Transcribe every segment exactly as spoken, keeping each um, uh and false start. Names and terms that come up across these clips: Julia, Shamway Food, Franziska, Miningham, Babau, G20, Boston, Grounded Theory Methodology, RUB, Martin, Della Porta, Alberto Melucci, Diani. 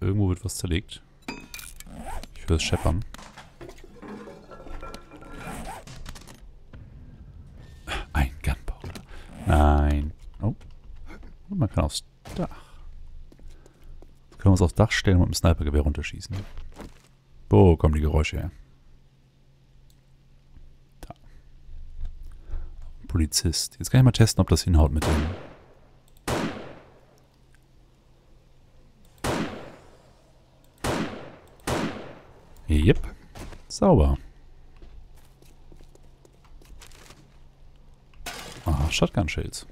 Irgendwo wird was zerlegt. Ich höre es scheppern. Ein Gunpowder. Nein. Oh. Und man kann aufs Dach. Jetzt können wir uns aufs Dach stellen und mit dem Snipergewehr runterschießen. Wo kommen die Geräusche her? Da. Polizist. Jetzt kann ich mal testen, ob das hinhaut mit dem... Jep. Sauber. Ah, Shotgun-Shells.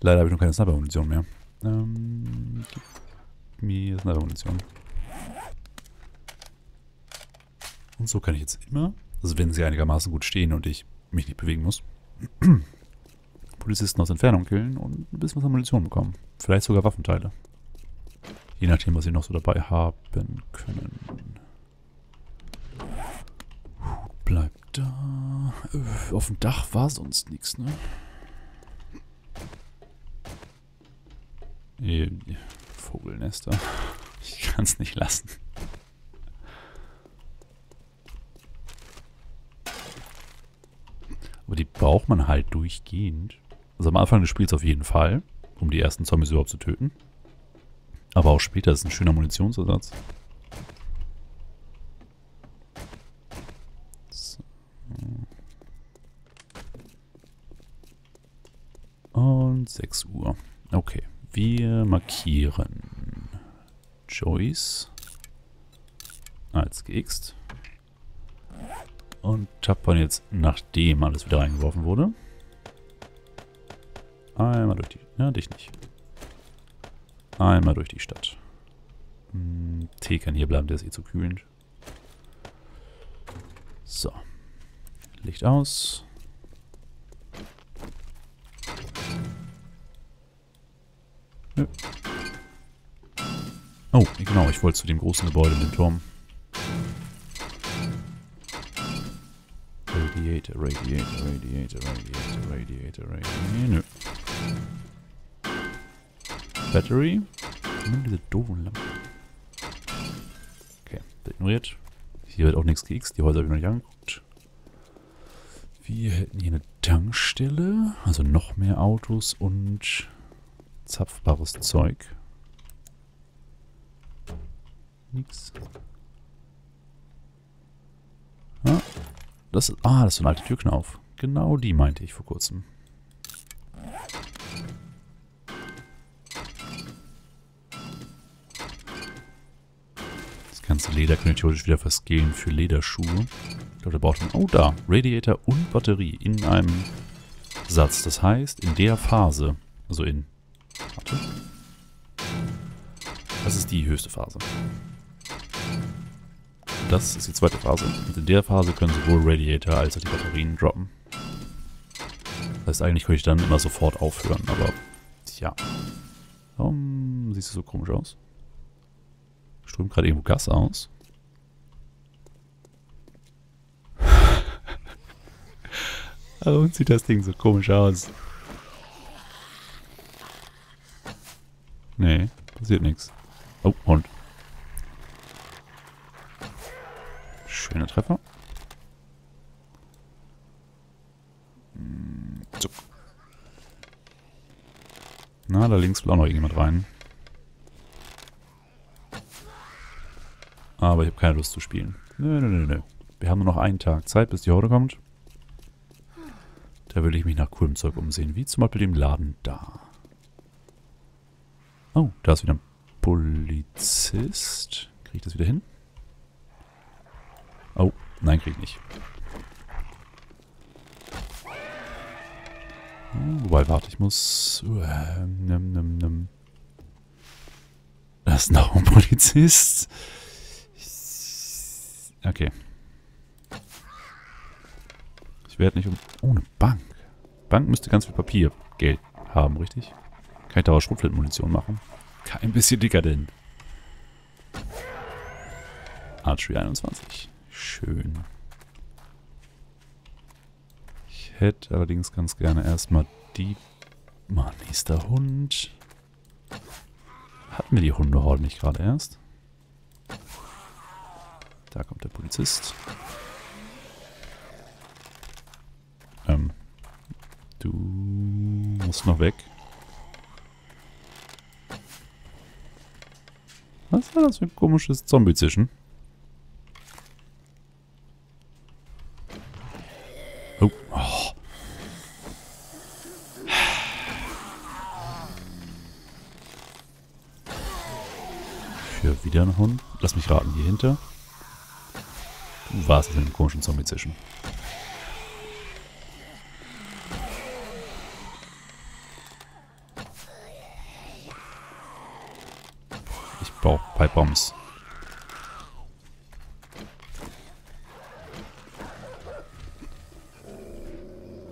Leider habe ich noch keine Sniper-Munition mehr. Ähm, gib mir Sniper-Munition. Und so kann ich jetzt immer, also wenn sie einigermaßen gut stehen und ich mich nicht bewegen muss, Polizisten aus Entfernung killen und ein bisschen was an Munition bekommen. Vielleicht sogar Waffenteile. Je nachdem, was sie noch so dabei haben können. Bleibt da. Auf dem Dach war sonst nichts, ne? Vogelnester. Ich kann es nicht lassen. Aber die braucht man halt durchgehend. Also am Anfang des Spiels auf jeden Fall, um die ersten Zombies überhaupt zu töten. Aber auch später ist ein schöner Munitionsersatz. So. Und sechs Uhr. Okay, wir markieren Joyce als geäxt. Und tappern jetzt, nachdem alles wieder reingeworfen wurde. Einmal durch die... Ja, dich nicht. Einmal durch die Stadt. Hm, Tee kann hier bleiben, der ist eh zu kühlend. So. Licht aus. Nö. Oh, genau, ich wollte zu dem großen Gebäude mit dem Turm. Radiator, Radiator, Radiator, Radiator, Radiator, Radiator. Nö. Battery. Nimm diese doofen Lampen. Okay, der ignoriert. Hier wird auch nichts geäxt. Die Häuser habe ich noch nicht angeguckt. Wir hätten hier eine Tankstelle. Also noch mehr Autos und zapfbares Zeug. Nix. Ah, das ist, ah, das ist so ein alter Türknauf. Genau die meinte ich vor kurzem. Ganze Leder könnte ich theoretisch wieder verscalen für Lederschuhe. Ich glaube, da braucht man... Oh, da! Radiator und Batterie in einem Satz. Das heißt, in der Phase... Also in... Warte. Das ist die höchste Phase. Das ist die zweite Phase. Und in der Phase können sowohl Radiator als auch die Batterien droppen. Das heißt, eigentlich könnte ich dann immer sofort aufhören, aber... Tja. Warum siehst du so komisch aus? Strömt gerade irgendwo Gas aus. Warum sieht das Ding so komisch aus? Nee, passiert nichts. Oh, Hund. Schöner Treffer. Zuck. Na, da links will auch noch irgendjemand rein. Aber ich habe keine Lust zu spielen. Nö, nö, nö, nö. Wir haben nur noch einen Tag Zeit, bis die Horde kommt. Da will ich mich nach coolem Zeug umsehen. Wie zum Beispiel dem Laden da. Oh, da ist wieder ein Polizist. Kriege ich das wieder hin? Oh, nein, kriege ich nicht. Hm, wobei, warte, ich muss... Uh, nimm, nimm, nimm. Da ist noch ein Polizist. Okay. Ich werde nicht um... Oh, eine Bank. Bank müsste ganz viel Papier, Geld haben, richtig? Kann ich da auch Schrotflintenmunition machen? Kein bisschen dicker denn. Archery einundzwanzig. Schön. Ich hätte allerdings ganz gerne erstmal die... Mann, ist der Hund. Hatten wir die Hundehorde nicht gerade erst? Da kommt der Polizist. Ähm. Du musst noch weg. Was war das für ein komisches Zombie-Zischen? Oh. Oh. Für wieder einen Hund. Lass mich raten, hier hinter. Du warst mit einem komischen Zombie-Zischen. Ich brauche Pipe-Bombs.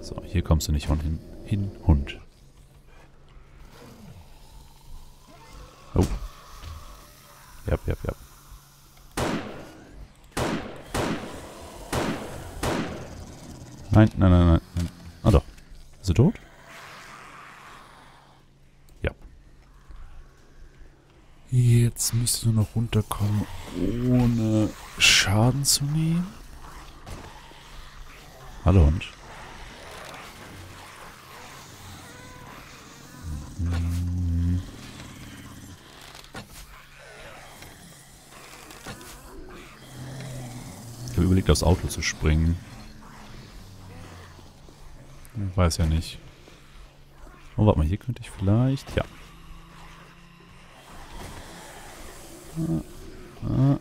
So, hier kommst du nicht hin. Hin, Hund. Oh. Jap, jap, jap. Nein, nein, nein, nein, nein. Ah doch. Ist er tot? Ja. Jetzt müsste nur noch runterkommen, ohne Schaden zu nehmen. Hallo Hund. Hm. Ich habe überlegt, aufs Auto zu springen. Ich weiß ja nicht. Oh, warte mal, hier könnte ich vielleicht... Ja. Ah, ah.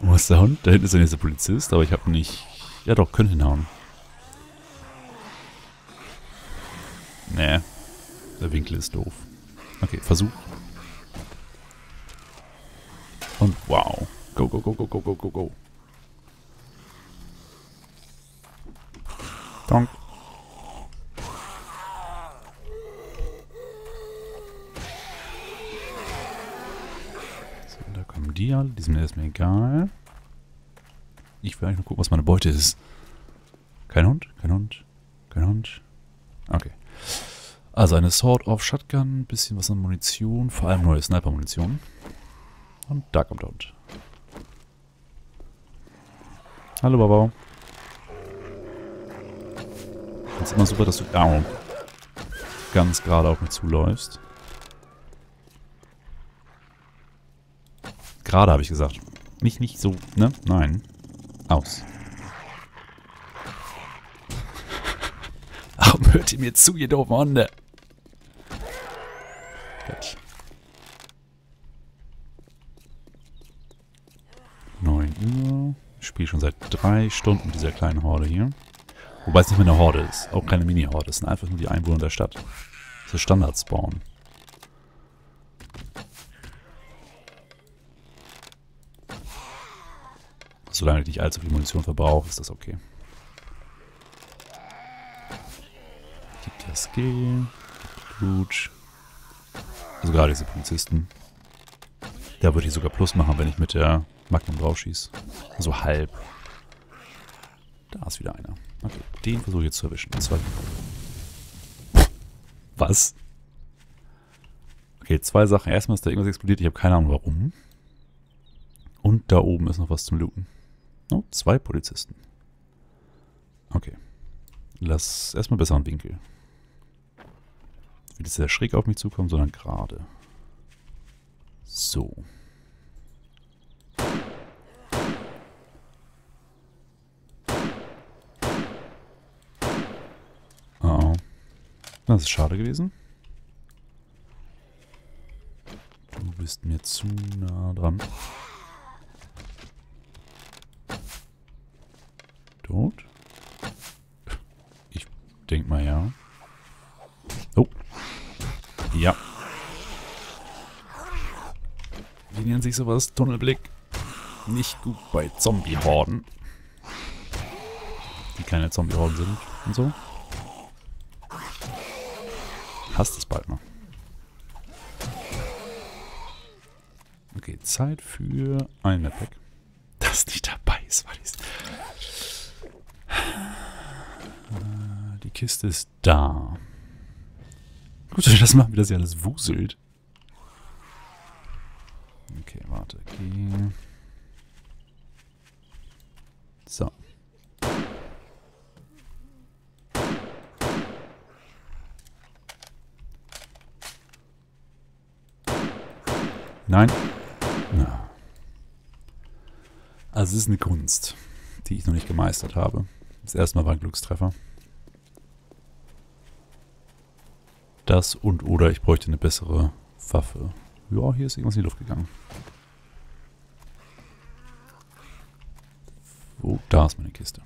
Wo ist der Hund? Da hinten ist der nächste Polizist, aber ich habe nicht... Ja doch, können hinhauen. Nee. Der Winkel ist doof. Okay, Versuch. Und wow. Go, go, go, go, go, go, go, go. Donk. So, da kommen die alle. Die sind mir erstmal egal. Ich will eigentlich nur gucken, was meine Beute ist. Kein Hund, kein Hund, kein Hund. Okay. Also eine Sword of Shotgun, ein bisschen was an Munition, vor allem neue Sniper-Munition. Und da kommt der Hund. Hallo, Babau. Das ist immer super, dass du au, ganz gerade auf mich zuläufst. Gerade habe ich gesagt. Nicht, nicht so, ne? Nein. Aus. Warum hört ihr mir zu, ihr doofen Hunde? Gut. neun Uhr. Ich spiele schon seit drei Stunden mit dieser kleinen Horde hier. Wobei es nicht mehr eine Horde ist. Auch keine Mini-Horde. Es sind einfach nur die Einwohner der Stadt. So Standard-Spawn. Solange ich nicht allzu viel Munition verbrauche, ist das okay. Die K S G. Blut. Also gerade diese Polizisten. Da würde ich sogar Plus machen, wenn ich mit der Magnum drauf schießt. Also halb. Da ist wieder einer. Okay, den versuche ich jetzt zu erwischen. Zwei. Was? Okay, zwei Sachen. Erstmal ist da irgendwas explodiert. Ich habe keine Ahnung warum. Und da oben ist noch was zum Looten. Oh, zwei Polizisten. Okay. Lass erstmal einen besseren Winkel. Wird jetzt sehr schräg auf mich zukommen, sondern gerade. So. Das ist schade gewesen. Du bist mir zu nah dran. Tot? Ich denke mal ja. Oh. Ja. Wie nennt sich sowas? Tunnelblick. Nicht gut bei Zombie-Horden. Die keine Zombie-Horden sind und so. Passt es bald mal. Okay, Zeit für ein Map-Pack. Das nicht dabei ist, weil ich es... Die Kiste ist da. Gut, soll ich das machen, wie das hier alles wuselt? Okay, warte. Okay. So. Nein. Ja. Also es ist eine Kunst, die ich noch nicht gemeistert habe. Das erste Mal war ein Glückstreffer. Das und oder ich bräuchte eine bessere Waffe. Ja, hier ist irgendwas in die Luft gegangen. Oh, da ist meine Kiste.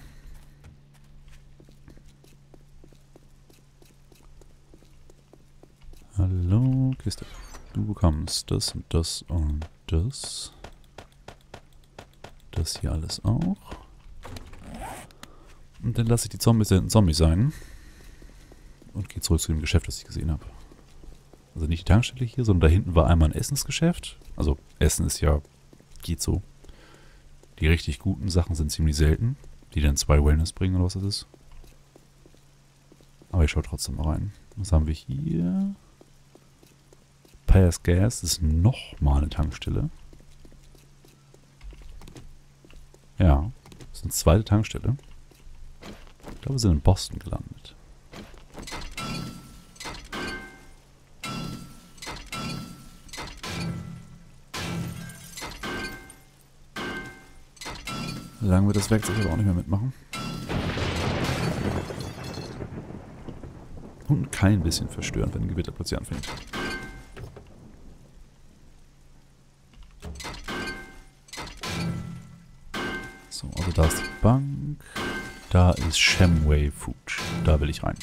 Hallo, Kiste. Du bekommst das und das und das. Das hier alles auch. Und dann lasse ich die Zombies ein Zombie sein. Und gehe zurück zu dem Geschäft, das ich gesehen habe. Also nicht die Tankstelle hier, sondern da hinten war einmal ein Essensgeschäft. Also Essen ist ja... geht so. Die richtig guten Sachen sind ziemlich selten. Die dann zwei Wellness bringen oder was das ist. Aber ich schaue trotzdem mal rein. Was haben wir hier? Pass Gas ist nochmal eine Tankstelle. Ja, das ist eine zweite Tankstelle. Ich glaube, wir sind in Boston gelandet. Solange wir das Werkzeug aber auch nicht mehr mitmachen. Und kein bisschen verstörend, wenn ein Gewitter plötzlich anfängt. So, also da ist die Bank. Da ist Shamway Food. Da will ich rein.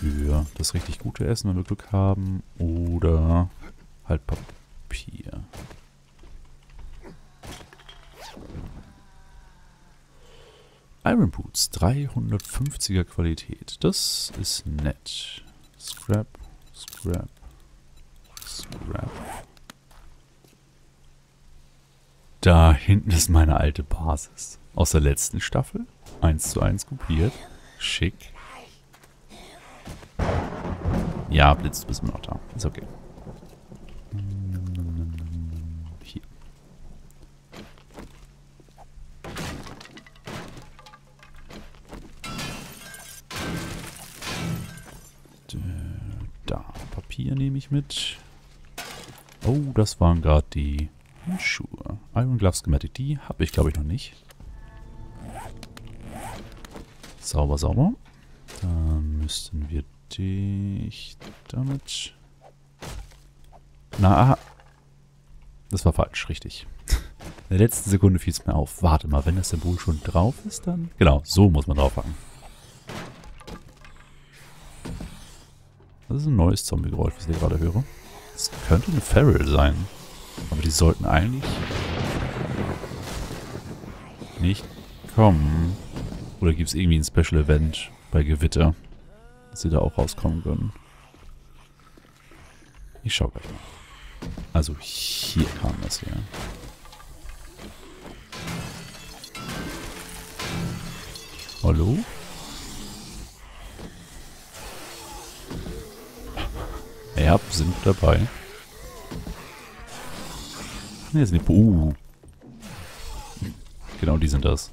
Für das richtig gute Essen, wenn wir Glück haben. Oder halt Papier. Iron Boots, dreihundertfünfziger Qualität. Das ist nett. Scrap, Scrap, Scrap. Da hinten ist meine alte Basis. Aus der letzten Staffel. eins zu eins kopiert. Schick. Ja, Blitz, du bist immer noch da. Ist okay. Hier nehme ich mit. Oh, das waren gerade die Handschuhe. Iron Gloves Gematic, die habe ich glaube ich noch nicht. Sauber, sauber. Dann müssten wir dich damit... Na, aha. Das war falsch, richtig. In der letzten Sekunde fiel es mir auf. Warte mal, wenn das Symbol schon drauf ist, dann... Genau, so muss man draufhacken. Das ist ein neues Zombie-Geräusch, was ich gerade höre. Das könnte eine Feral sein. Aber die sollten eigentlich nicht kommen. Oder gibt es irgendwie ein Special Event bei Gewitter, dass sie da auch rauskommen können? Ich schau gleich mal. Also hier kam das hier. Hallo? Ja, sind dabei. Ne, sind die... Uh. Genau, die sind das.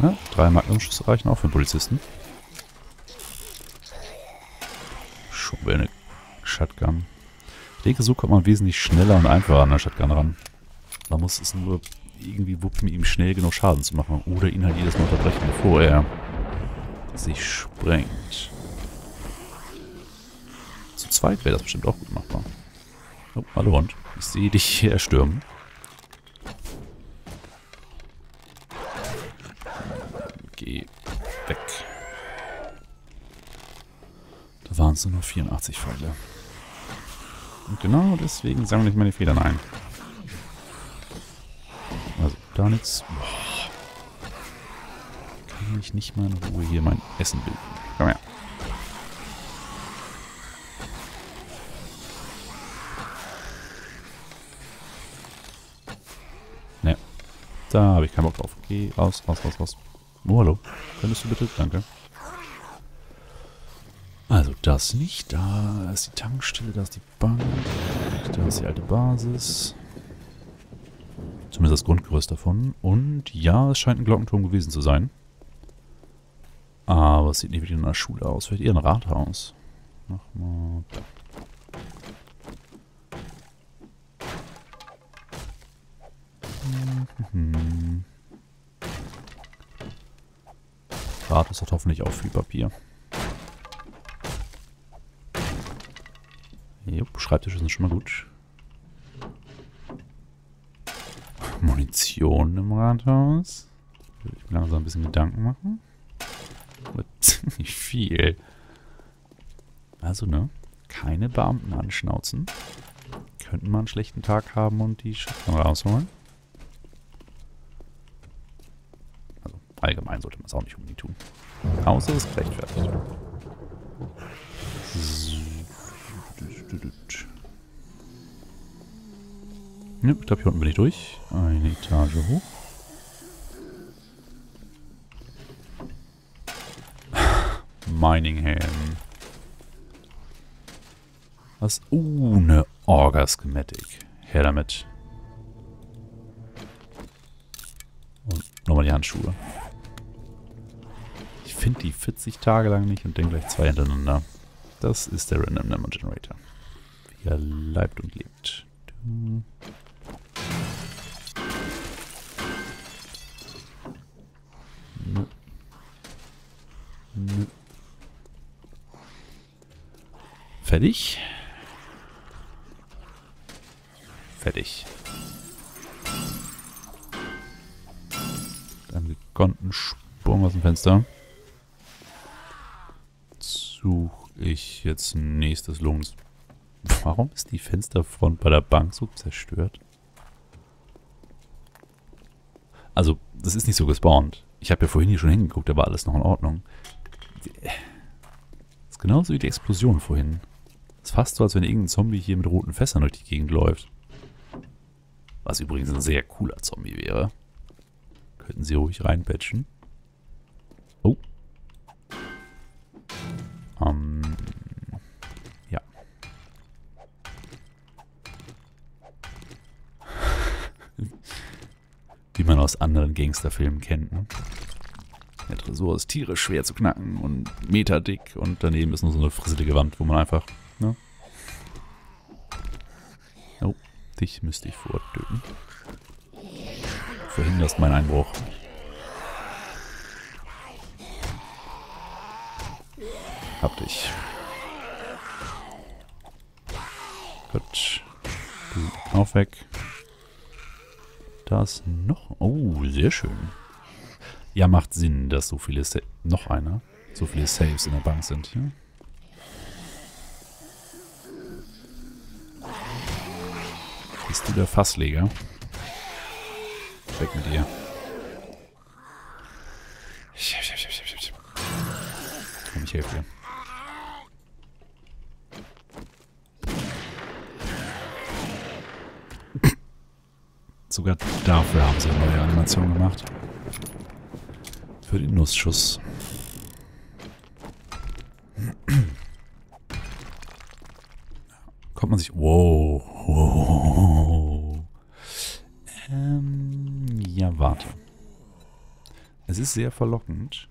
Ja, drei Magnumschüsse reichen auch für den Polizisten. Schon wieder eine Shotgun. Ich denke, so kommt man wesentlich schneller und einfacher an der Shotgun ran. Man muss es nur irgendwie wuppen, ihm schnell genug Schaden zu machen. Oder ihn halt jedes Mal unterbrechen, bevor er... sich sprengt. Zu zweit wäre das bestimmt auch gut machbar. Oh, hallo Hund. Ich sehe dich hier erstürmen. Geh weg. Da waren es nur noch vierundachtzig Pfeile. Und genau deswegen sammle ich meine Federn ein. Also, da nichts. Ich nicht mal in Ruhe hier mein Essen bilden. Komm her. Da habe ich keinen Bock drauf. Geh raus, raus, raus, raus. Oh, hallo. Könntest du bitte? Danke. Also das nicht. Da ist die Tankstelle, da ist die Bank. Da ist die alte Basis. Zumindest das Grundgerüst davon. Und ja, es scheint ein Glockenturm gewesen zu sein. Aber es sieht nicht wie in einer Schule aus. Vielleicht eher ein Rathaus. Mach mal da. Mhm. Rathaus hat hoffentlich auch viel Papier. Jupp, Schreibtische sind schon mal gut. Munition im Rathaus. Ich will langsam ein bisschen Gedanken machen. Aber ziemlich viel. Also, ne? Keine Beamten anschnauzen. Könnten mal einen schlechten Tag haben und die Schiffen rausholen. Also, allgemein sollte man es auch nicht unbedingt tun. Außer es ist gerechtfertigt. So. Ne, ich glaube, hier unten bin ich durch. Eine Etage hoch. Miningham. Was? Uh, eine Orga-Schematik. Her damit. Und nochmal die Handschuhe. Ich finde die vierzig Tage lang nicht und dann gleich zwei hintereinander. Das ist der Random Number Generator. Wie er leibt und lebt. Du. Nö. Nö. Fertig. Fertig. Mit einem gekonnten Sprung aus dem Fenster. Suche ich jetzt nächstes Lungs. Warum ist die Fensterfront bei der Bank so zerstört? Also, das ist nicht so gespawnt. Ich habe ja vorhin hier schon hingeguckt, da war alles noch in Ordnung. Das ist genauso wie die Explosion vorhin. Es ist fast so, als wenn irgendein Zombie hier mit roten Fässern durch die Gegend läuft. Was übrigens ein sehr cooler Zombie wäre. Könnten sie ruhig reinpatchen. Oh. Ähm. Ja. Wie man aus anderen Gangsterfilmen kennt, ne? Der Tresor ist tierisch schwer zu knacken und meterdick und daneben ist nur so eine frisselige Wand, wo man einfach, ne? Oh. Dich müsste ich vor Ort töten. Verhinderst meinen Einbruch. Hab dich. Gut. Du auch weg. Da ist noch... Oh, sehr schön. Ja, macht Sinn, dass so viele... Sa noch einer. So viele Saves in der Bank sind hier. Ja? Bist du der Fassleger? Weg mit dir. Komm, ich helfe dir. Sogar dafür haben sie eine neue Animation gemacht. Für den Nussschuss. Kommt man sich... Wow. Wow. Ähm, ja, warte. Es ist sehr verlockend.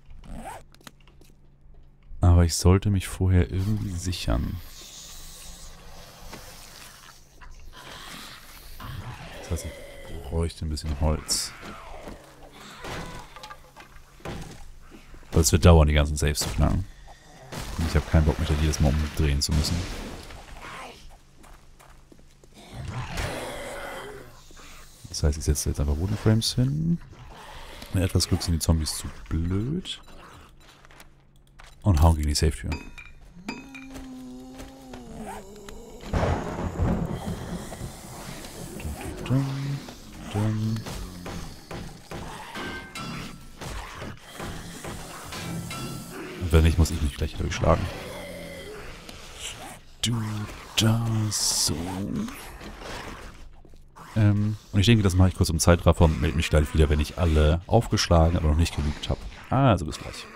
Aber ich sollte mich vorher irgendwie sichern. Das heißt, ich bräuchte ein bisschen Holz. Aber es wird dauern, die ganzen Saves zu knacken. Und ich habe keinen Bock, mich da jedes Mal umdrehen zu müssen. Das heißt, ich setze jetzt einfach Bodenframes hin. Mit etwas Glück sind die Zombies zu blöd. Und hauen gegen die Safe-Tür. Und wenn nicht, muss ich mich gleich durchschlagen. Du da so. Ähm, und ich denke, das mache ich kurz im Zeitraffer und melde mich gleich wieder, wenn ich alle aufgeschlagen, aber noch nicht genügt habe. Also bis gleich.